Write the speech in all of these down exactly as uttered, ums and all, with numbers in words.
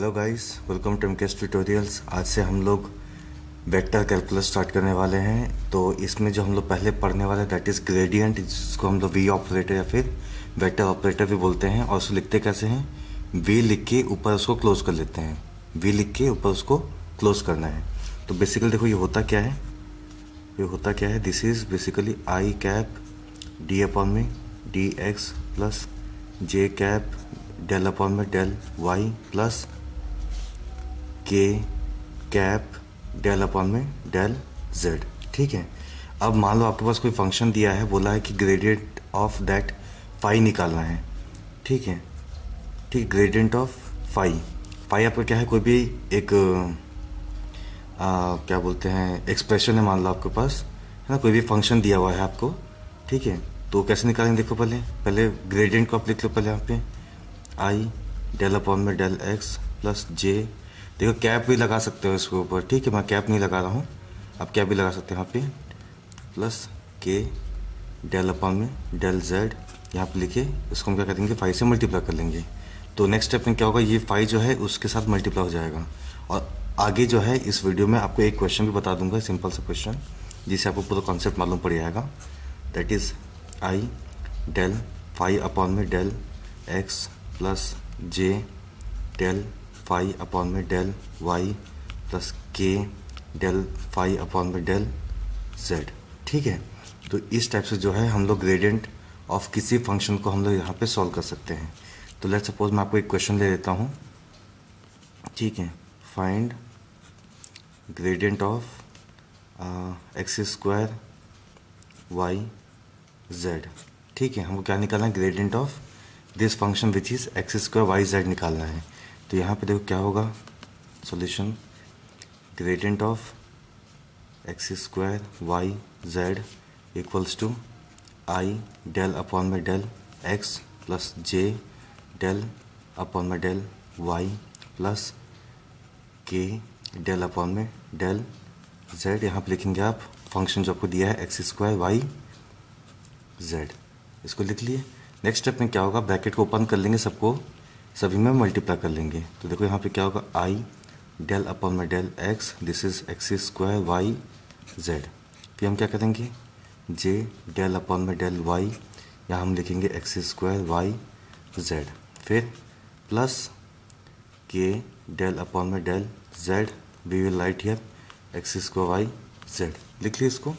Hello guys, welcome to MKS tutorials. आज से हम लोग वेक्टर कैलकुलस स्टार्ट करने वाले हैं। तो इसमें जो हम लोग पहले पढ़ने वाले दैट इज़ ग्रेडियंट, जिसको हम लोग वी ऑपरेटर या फिर वेक्टर ऑपरेटर भी बोलते हैं। और उसको लिखते कैसे हैं, वी लिख के ऊपर उसको क्लोज कर लेते हैं। वी लिख के ऊपर उसको क्लोज करना है। तो बेसिकली देखो ये होता क्या है, ये होता क्या है, this is basically I cap D upon में डी एक्स प्लस जे कैप डेल अपॉन में डेल वाई प्लस के कैप डेल अपॉन में डेल जेड। ठीक है, अब मान लो आपके पास कोई फंक्शन दिया है, बोला है कि ग्रेडियंट ऑफ दैट फाई निकालना है। ठीक है, ठीक, ग्रेडियंट ऑफ फाई। फाई आपका क्या है, कोई भी एक आ, क्या बोलते हैं एक्सप्रेशन है, मान लो आपके पास है ना, कोई भी फंक्शन दिया हुआ है आपको। ठीक है, तो कैसे निकालेंगे देखो, पहले पहले ग्रेडियंट को आप लिख लो पहले यहाँ पे, आई डेल अपॉन में डेल एक्स प्लस जे। देखो कैप भी लगा सकते हो इसके ऊपर। ठीक है, मैं कैप नहीं लगा रहा हूँ, आप कैप भी लगा सकते हो यहाँ पे, प्लस के डेल अपॉन में डेल जेड। यहाँ पे लिखे इसको हम क्या करेंगे, फाइव से मल्टीप्लाई कर लेंगे। तो नेक्स्ट स्टेप में क्या होगा, ये फाइव जो है उसके साथ मल्टीप्लाई हो जाएगा। और आगे जो है इस वीडियो में आपको एक क्वेश्चन भी बता दूंगा, सिंपल सा क्वेश्चन, जिससे आपको पूरा कॉन्सेप्ट मालूम पड़ जाएगा। That is I del five upon में डेल एक्स प्लस जे डेल फाई अपॉन में डेल वाई प्लस के डेल फाई अपॉन में डेल जेड। ठीक है, तो इस टाइप से जो है हम लोग ग्रेडियंट ऑफ किसी फंक्शन को हम लोग यहाँ पे सॉल्व कर सकते हैं। तो लेट्स सपोज मैं आपको एक क्वेश्चन ले लेता हूँ। ठीक है, find gradient of x square Y Z. ठीक है, हमको क्या निकालना है, gradient of this function which is x square Y Z निकालना है। तो यहाँ पे देखो क्या होगा, solution gradient of x square Y Z equals to I del upon में डेल एक्स प्लस जे डेल अपॉन में डेल वाई प्लस के डेल अपॉन में डेल जेड। यहाँ पे लिखेंगे आप फंक्शन जो आपको दिया है एक्स स्क्वायर वाई जेड, इसको लिख लिए। नेक्स्ट स्टेप में क्या होगा, ब्रैकेट को ओपन कर लेंगे, सबको सभी में मल्टीप्लाई कर लेंगे। तो देखो यहाँ पे क्या होगा, आई डेल अपॉन में del x, this is x square Y Z. फिर हम क्या करेंगे, जे डेल अपॉन में डेल वाई, यहाँ हम लिखेंगे एक्स स्क्वायर वाई जेड। फिर प्लस के डेल अपॉन में del Z, we will write here x square Y Z. लिख लिए इसको।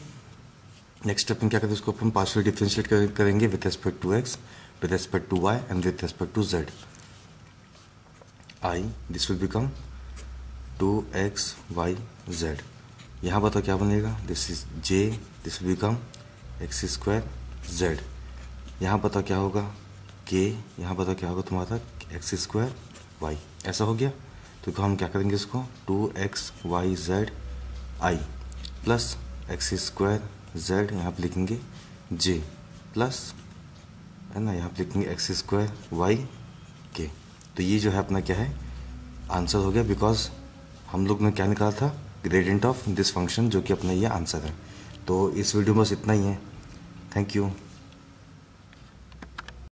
नेक्स्ट स्टेप में क्या करेंगे, इसको अपन पार्शियल डिफ्रेंशिएट करेंगे with respect to x, with respect to Y and with respect to Z. I this will become two x y z. यहाँ बताओ क्या बनेगा, this is J, this will become x square Z. यहाँ बताओ क्या होगा, के, यहाँ बताओ क्या होगा तुम्हारा, एक्स स्क्वायर वाई। ऐसा हो गया। तो हम क्या करेंगे इसको, two x y z i plus x square Z, यहाँ पे लिखेंगे जे, प्लस है ना, यहाँ पे लिखेंगे एक्स स्क्वायर वाई के। तो ये जो है अपना क्या है, आंसर हो गया। बिकॉज हम लोग ने क्या निकाला था, ग्रेडियंट ऑफ दिस फंक्शन, जो कि अपना ये आंसर है। तो इस वीडियो में बस इतना ही है। Thank you.